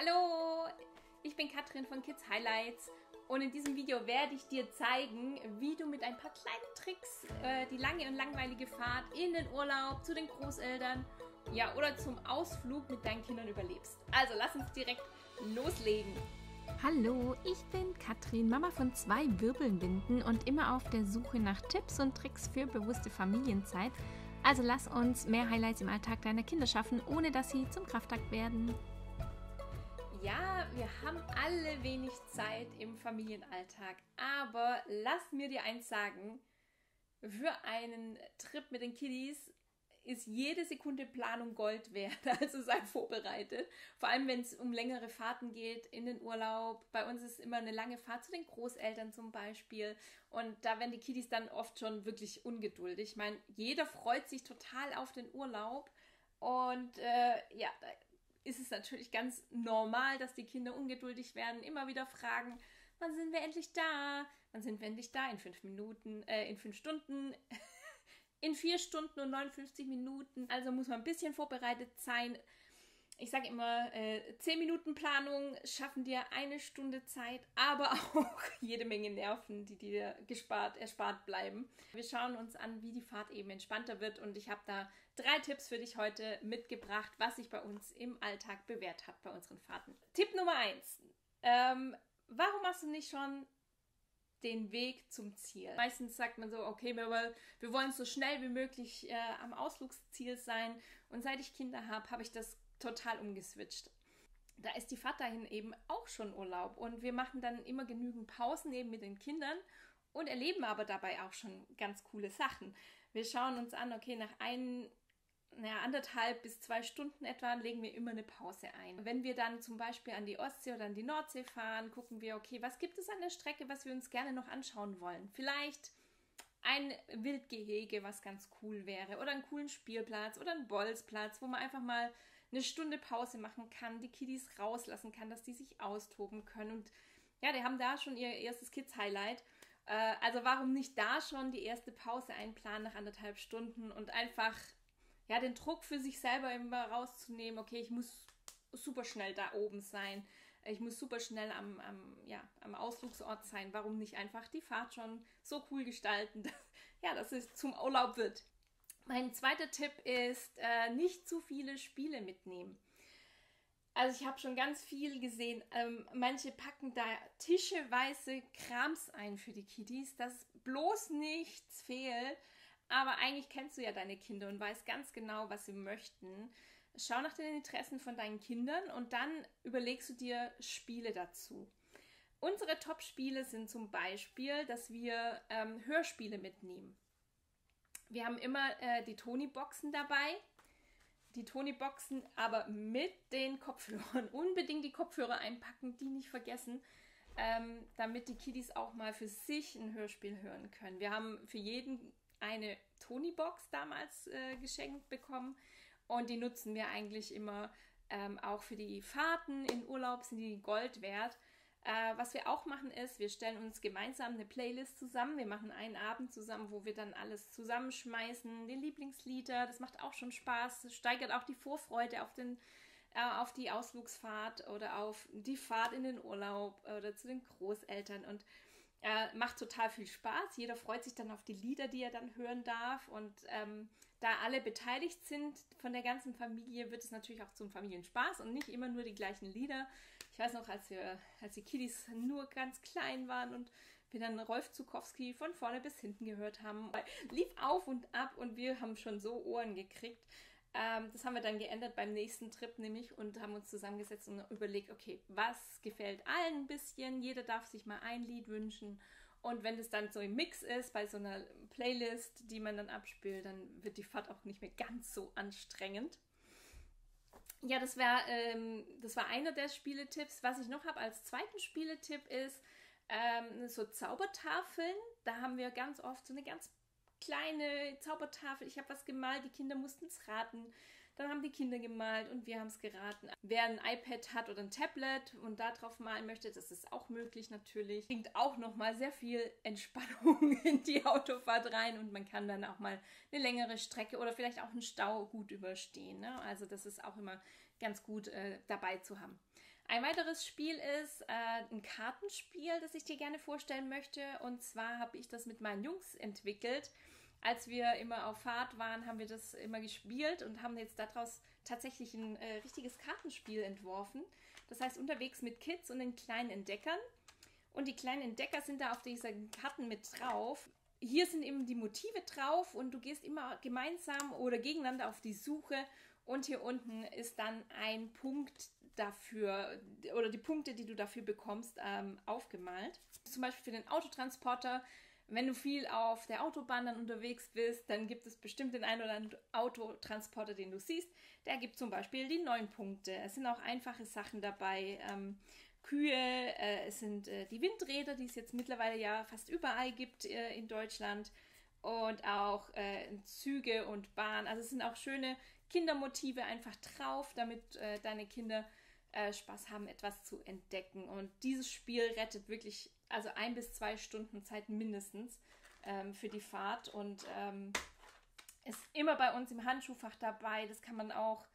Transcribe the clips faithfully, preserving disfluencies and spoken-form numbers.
Hallo, ich bin Katrin von Kids Highlights und in diesem Video werde ich dir zeigen, wie du mit ein paar kleinen Tricks äh, die lange und langweilige Fahrt in den Urlaub, zu den Großeltern ja, oder zum Ausflug mit deinen Kindern überlebst. Also lass uns direkt loslegen. Hallo, ich bin Katrin, Mama von zwei Wirbelbinden und immer auf der Suche nach Tipps und Tricks für bewusste Familienzeit. Also lass uns mehr Highlights im Alltag deiner Kinder schaffen, ohne dass sie zum Kraftakt werden. Ja, wir haben alle wenig Zeit im Familienalltag, aber lass mir dir eins sagen, für einen Trip mit den Kiddies ist jede Sekunde Planung Gold wert, also sei vorbereitet, vor allem wenn es um längere Fahrten geht, in den Urlaub. Bei uns ist immer eine lange Fahrt zu den Großeltern zum Beispiel und da werden die Kiddies dann oft schon wirklich ungeduldig. Ich meine, jeder freut sich total auf den Urlaub und äh, ja, da ist es natürlich ganz normal, dass die Kinder ungeduldig werden, immer wieder fragen, wann sind wir endlich da? Wann sind wir endlich da? In fünf Minuten, äh, in fünf Stunden, in vier Stunden und neunundfünfzig Minuten. Also muss man ein bisschen vorbereitet sein. Ich sage immer, äh, zehn Minuten Planung schaffen dir eine Stunde Zeit, aber auch jede Menge Nerven, die dir gespart, erspart bleiben. Wir schauen uns an, wie die Fahrt eben entspannter wird und ich habe da drei Tipps für dich heute mitgebracht, was sich bei uns im Alltag bewährt hat bei unseren Fahrten. Tipp Nummer eins. Ähm, warum machst du nicht schon den Weg zum Ziel? Meistens sagt man so, okay, wir, wir wollen so schnell wie möglich äh, am Ausflugsziel sein und seit ich Kinder habe, habe ich das total umgeswitcht. Da ist die Fahrt dahin eben auch schon Urlaub und wir machen dann immer genügend Pausen eben mit den Kindern und erleben aber dabei auch schon ganz coole Sachen. Wir schauen uns an, okay, nach ein, naja, anderthalb bis zwei Stunden etwa legen wir immer eine Pause ein. Wenn wir dann zum Beispiel an die Ostsee oder an die Nordsee fahren, gucken wir, okay, was gibt es an der Strecke, was wir uns gerne noch anschauen wollen? Vielleicht ein Wildgehege, was ganz cool wäre, oder einen coolen Spielplatz oder einen Bolzplatz, wo man einfach mal eine Stunde Pause machen kann, die Kiddies rauslassen kann, dass die sich austoben können. Und ja, die haben da schon ihr erstes Kids-Highlight. Äh, also warum nicht da schon die erste Pause einplanen nach anderthalb Stunden und einfach ja, den Druck für sich selber immer rauszunehmen, okay, ich muss super schnell da oben sein, ich muss super schnell am, am, ja, am Ausflugsort sein. Warum nicht einfach die Fahrt schon so cool gestalten, dass, ja, dass es zum Urlaub wird. Mein zweiter Tipp ist, äh, nicht zu viele Spiele mitnehmen. Also ich habe schon ganz viel gesehen. Ähm, manche packen da tischeweise Krams ein für die Kiddies, dass bloß nichts fehlt. Aber eigentlich kennst du ja deine Kinder und weißt ganz genau, was sie möchten. Schau nach den Interessen von deinen Kindern und dann überlegst du dir Spiele dazu. Unsere Top-Spiele sind zum Beispiel, dass wir ähm, Hörspiele mitnehmen. Wir haben immer äh, die Tonieboxen dabei, die Tonieboxen aber mit den Kopfhörern. Unbedingt die Kopfhörer einpacken, die nicht vergessen, ähm, damit die Kiddies auch mal für sich ein Hörspiel hören können. Wir haben für jeden eine Toniebox damals äh, geschenkt bekommen und die nutzen wir eigentlich immer ähm, auch für die Fahrten in Urlaub, sind die Gold wert. Äh, was wir auch machen ist, wir stellen uns gemeinsam eine Playlist zusammen. Wir machen einen Abend zusammen, wo wir dann alles zusammenschmeißen, die Lieblingslieder. Das macht auch schon Spaß, das steigert auch die Vorfreude auf, den, äh, auf die Ausflugsfahrt oder auf die Fahrt in den Urlaub oder zu den Großeltern und äh, macht total viel Spaß. Jeder freut sich dann auf die Lieder, die er dann hören darf und ähm, da alle beteiligt sind von der ganzen Familie, wird es natürlich auch zum Familienspaß und nicht immer nur die gleichen Lieder. Ich weiß noch, als, wir, als die Kiddies nur ganz klein waren und wir dann Rolf Zuckowski von vorne bis hinten gehört haben, lief auf und ab und wir haben schon so Ohren gekriegt. Ähm, das haben wir dann geändert beim nächsten Trip nämlich und haben uns zusammengesetzt und überlegt, okay, was gefällt allen ein bisschen, jeder darf sich mal ein Lied wünschen. Und wenn es dann so im Mix ist, bei so einer Playlist, die man dann abspielt, dann wird die Fahrt auch nicht mehr ganz so anstrengend. Ja, das war, ähm, das war einer der Spieletipps. Was ich noch habe als zweiten Spieletipp ist, ähm, so Zaubertafeln. Da haben wir ganz oft so eine ganz kleine Zaubertafel. Ich habe was gemalt, die Kinder mussten es raten. Dann haben die Kinder gemalt und wir haben es geraten. Wer ein iPad hat oder ein Tablet und da drauf malen möchte, das ist auch möglich natürlich. Bringt auch nochmal sehr viel Entspannung in die Autofahrt rein und man kann dann auch mal eine längere Strecke oder vielleicht auch einen Stau gut überstehen, ne? Also das ist auch immer ganz gut äh, dabei zu haben. Ein weiteres Spiel ist äh, ein Kartenspiel, das ich dir gerne vorstellen möchte. Und zwar habe ich das mit meinen Jungs entwickelt. Als wir immer auf Fahrt waren, haben wir das immer gespielt und haben jetzt daraus tatsächlich ein äh, richtiges Kartenspiel entworfen. Das heißt Unterwegs mit Kids und den kleinen Entdeckern. Und die kleinen Entdecker sind da auf dieser Karten mit drauf. Hier sind eben die Motive drauf und du gehst immer gemeinsam oder gegeneinander auf die Suche. Und hier unten ist dann ein Punkt dafür oder die Punkte, die du dafür bekommst, ähm, aufgemalt. Zum Beispiel für den Autotransporter. Wenn du viel auf der Autobahn dann unterwegs bist, dann gibt es bestimmt den einen oder anderen Autotransporter, den du siehst. Der gibt zum Beispiel die neun Punkte. Es sind auch einfache Sachen dabei, ähm, Kühe, äh, es sind äh, die Windräder, die es jetzt mittlerweile ja fast überall gibt äh, in Deutschland. Und auch äh, Züge und Bahn. Also es sind auch schöne Kindermotive einfach drauf, damit äh, deine Kinder äh, Spaß haben, etwas zu entdecken. Und dieses Spiel rettet wirklich also ein bis zwei Stunden Zeit mindestens ähm, für die Fahrt und ähm, ist immer bei uns im Handschuhfach dabei. Das kann man auch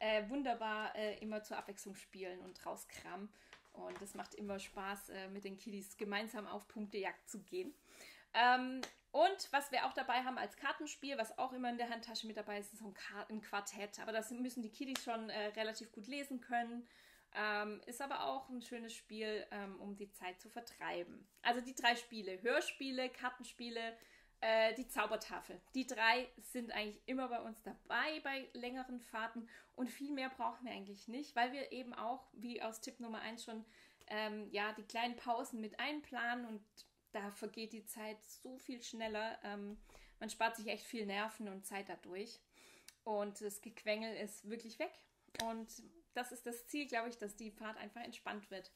äh, wunderbar äh, immer zur Abwechslung spielen und rauskramen. Und das macht immer Spaß, äh, mit den Kiddies gemeinsam auf Punktejagd zu gehen. Ähm, und was wir auch dabei haben als Kartenspiel, was auch immer in der Handtasche mit dabei ist, ist so ein Kartenquartett. Aber das müssen die Kiddies schon äh, relativ gut lesen können. Ähm, ist aber auch ein schönes Spiel, ähm, um die Zeit zu vertreiben. Also die drei Spiele, Hörspiele, Kartenspiele, äh, die Zaubertafel. Die drei sind eigentlich immer bei uns dabei bei längeren Fahrten und viel mehr brauchen wir eigentlich nicht, weil wir eben auch, wie aus Tipp Nummer eins schon, ähm, ja, die kleinen Pausen mit einplanen und da vergeht die Zeit so viel schneller. Ähm, man spart sich echt viel Nerven und Zeit dadurch und das Gequengel ist wirklich weg und das ist das Ziel, glaube ich, dass die Fahrt einfach entspannt wird.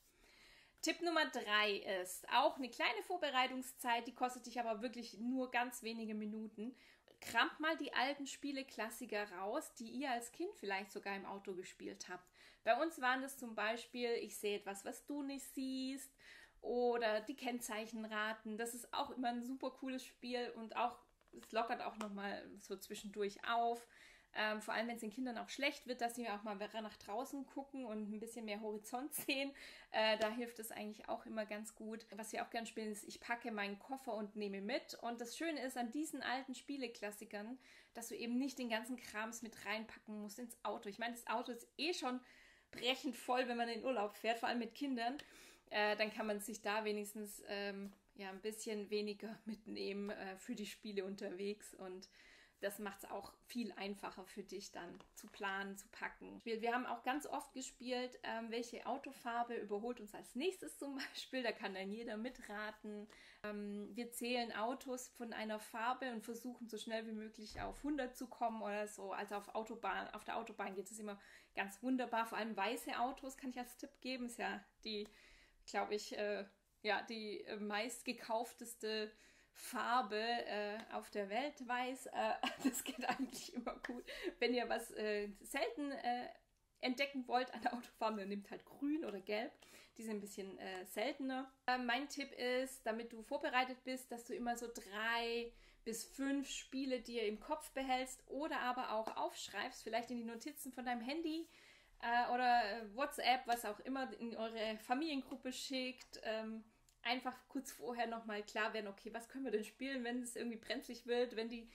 Tipp Nummer drei ist auch eine kleine Vorbereitungszeit, die kostet dich aber wirklich nur ganz wenige Minuten. Kramt mal die alten Spieleklassiker raus, die ihr als Kind vielleicht sogar im Auto gespielt habt. Bei uns waren das zum Beispiel, ich sehe etwas, was du nicht siehst oder die Kennzeichenraten. Das ist auch immer ein super cooles Spiel und auch es lockert auch nochmal so zwischendurch auf. Ähm, vor allem, wenn es den Kindern auch schlecht wird, dass sie auch mal nach draußen gucken und ein bisschen mehr Horizont sehen. Äh, da hilft es eigentlich auch immer ganz gut. Was wir auch gerne spielen, ist, ich packe meinen Koffer und nehme mit. Und das Schöne ist an diesen alten Spieleklassikern, dass du eben nicht den ganzen Krams mit reinpacken musst ins Auto. Ich meine, das Auto ist eh schon brechend voll, wenn man in Urlaub fährt, vor allem mit Kindern. Äh, dann kann man sich da wenigstens ähm, ja, ein bisschen weniger mitnehmen äh, für die Spiele unterwegs und das macht es auch viel einfacher für dich dann zu planen, zu packen. Wir haben auch ganz oft gespielt, ähm, welche Autofarbe überholt uns als nächstes zum Beispiel. Da kann dann jeder mitraten. Ähm, wir zählen Autos von einer Farbe und versuchen so schnell wie möglich auf hundert zu kommen oder so. Also auf Autobahn, auf der Autobahn geht es immer ganz wunderbar. Vor allem weiße Autos kann ich als Tipp geben. Ist ja die, glaube ich, äh, ja, die äh, meistgekaufteste Farbe äh, auf der Welt, weiß. Äh, das geht eigentlich immer gut. Wenn ihr was äh, selten äh, entdecken wollt an der Autofarbe, dann nehmt halt grün oder gelb. Die sind ein bisschen äh, seltener. Äh, mein Tipp ist, damit du vorbereitet bist, dass du immer so drei bis fünf Spiele dir im Kopf behältst oder aber auch aufschreibst, vielleicht in die Notizen von deinem Handy äh, oder WhatsApp, was auch immer, in eure Familiengruppe schickt. Ähm, Einfach kurz vorher nochmal klar werden, okay, was können wir denn spielen, wenn es irgendwie brenzlig wird, wenn die,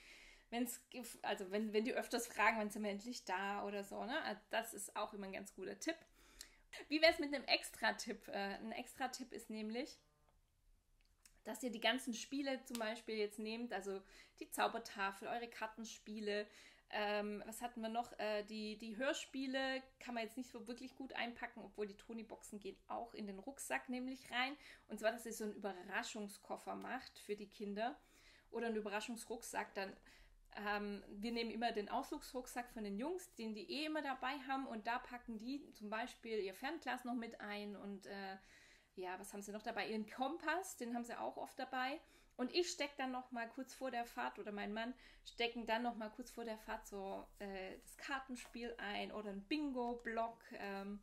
wenn's, also wenn, wenn die öfters fragen, wann sind wir endlich da oder so, ne? Also das ist auch immer ein ganz guter Tipp. Wie wäre es mit einem Extra-Tipp? Ein Extra-Tipp ist nämlich, dass ihr die ganzen Spiele zum Beispiel jetzt nehmt, also die Zaubertafel, eure Kartenspiele, ähm, was hatten wir noch? Äh, die, die Hörspiele kann man jetzt nicht so wirklich gut einpacken, obwohl die Tonieboxen gehen auch in den Rucksack nämlich rein. Und zwar, dass ihr so einen Überraschungskoffer macht für die Kinder oder einen Überraschungsrucksack. Dann, ähm, wir nehmen immer den Ausflugsrucksack von den Jungs, den die eh immer dabei haben und da packen die zum Beispiel ihr Fernglas noch mit ein und äh, ja, was haben sie noch dabei? Ihren Kompass, den haben sie auch oft dabei. Und ich stecke dann noch mal kurz vor der Fahrt, oder mein Mann stecken dann noch mal kurz vor der Fahrt so äh, das Kartenspiel ein oder ein Bingo-Block ähm,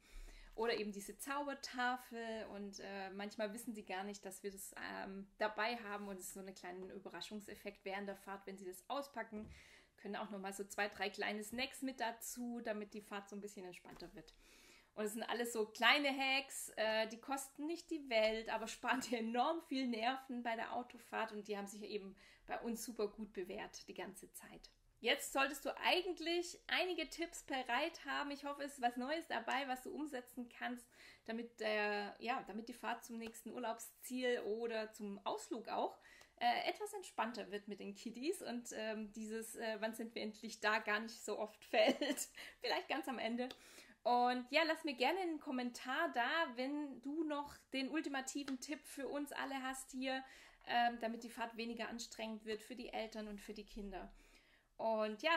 oder eben diese Zaubertafel. Und äh, manchmal wissen sie gar nicht, dass wir das ähm, dabei haben. Und es ist so ein kleiner Überraschungseffekt während der Fahrt, wenn sie das auspacken. Können auch noch mal so zwei, drei kleine Snacks mit dazu, damit die Fahrt so ein bisschen entspannter wird. Und es sind alles so kleine Hacks, äh, die kosten nicht die Welt, aber sparen dir enorm viel Nerven bei der Autofahrt. Und die haben sich eben bei uns super gut bewährt die ganze Zeit. Jetzt solltest du eigentlich einige Tipps bereit haben. Ich hoffe, es ist was Neues dabei, was du umsetzen kannst, damit, äh, ja, damit die Fahrt zum nächsten Urlaubsziel oder zum Ausflug auch äh, etwas entspannter wird mit den Kiddies und ähm, dieses äh, wann sind wir endlich da gar nicht so oft fällt. Vielleicht ganz am Ende. Und ja, lass mir gerne einen Kommentar da, wenn du noch den ultimativen Tipp für uns alle hast hier, ähm, damit die Fahrt weniger anstrengend wird für die Eltern und für die Kinder. Und ja,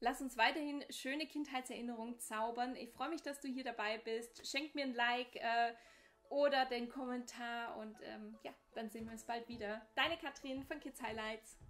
lass uns weiterhin schöne Kindheitserinnerungen zaubern. Ich freue mich, dass du hier dabei bist. Schenk mir ein Like äh, oder den Kommentar und ähm, ja, dann sehen wir uns bald wieder. Deine Katrin von Kids Highlights.